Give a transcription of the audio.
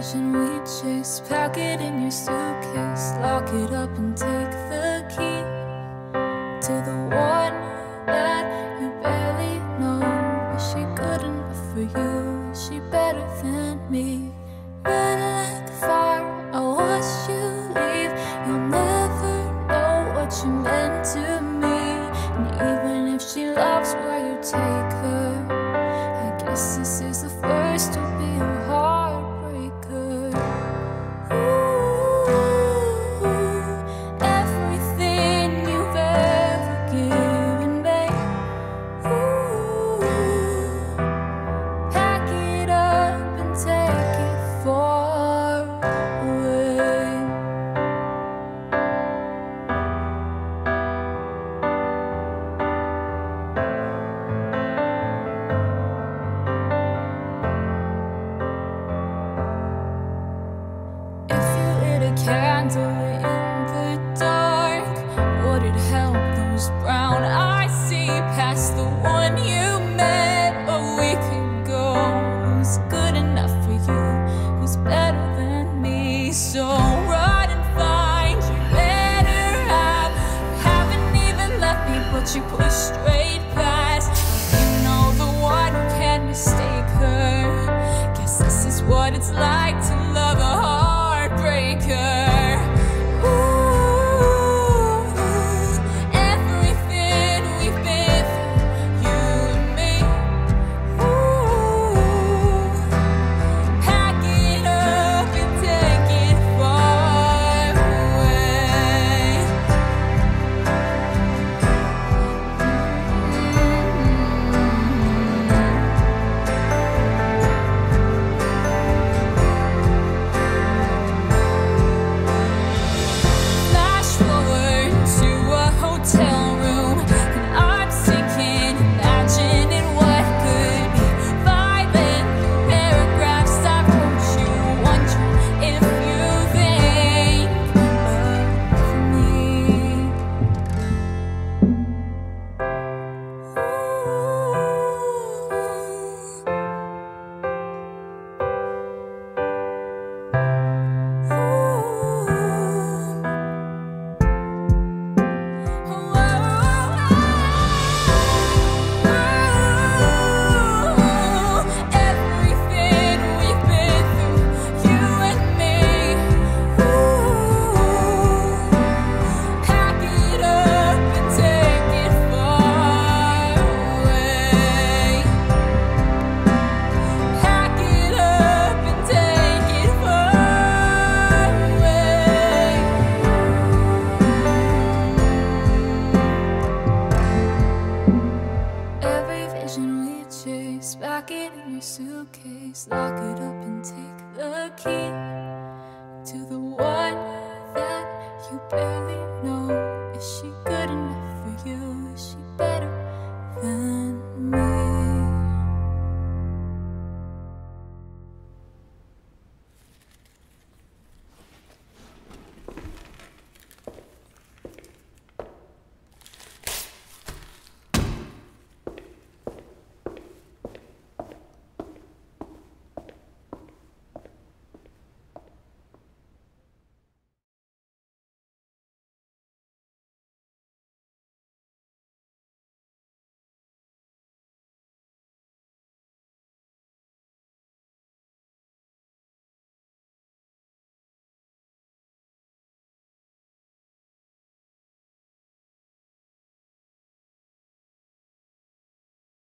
vision we chase. Pack it in your suitcase, lock it up and take the key to the one that you barely know. Is she good enough for you? Is she better than me? Run like fire, I watch you leave. You'll never know what you meant to me. And even if she loves where you take her, I guess this is the first to be a heartbreaker. Ooh, everything you've ever given me. Ooh, pack it up and take it far away. Candle in the dark, would it help those brown eyes see past the one you met? Or we could go, who's good enough for you? Who's better than me? So run and find you better half. You haven't even left me, but you push straight past. You know the one who can mistake her. Guess this is what it's like to love a heartbreaker. Pack it in your suitcase, lock it up and take the key.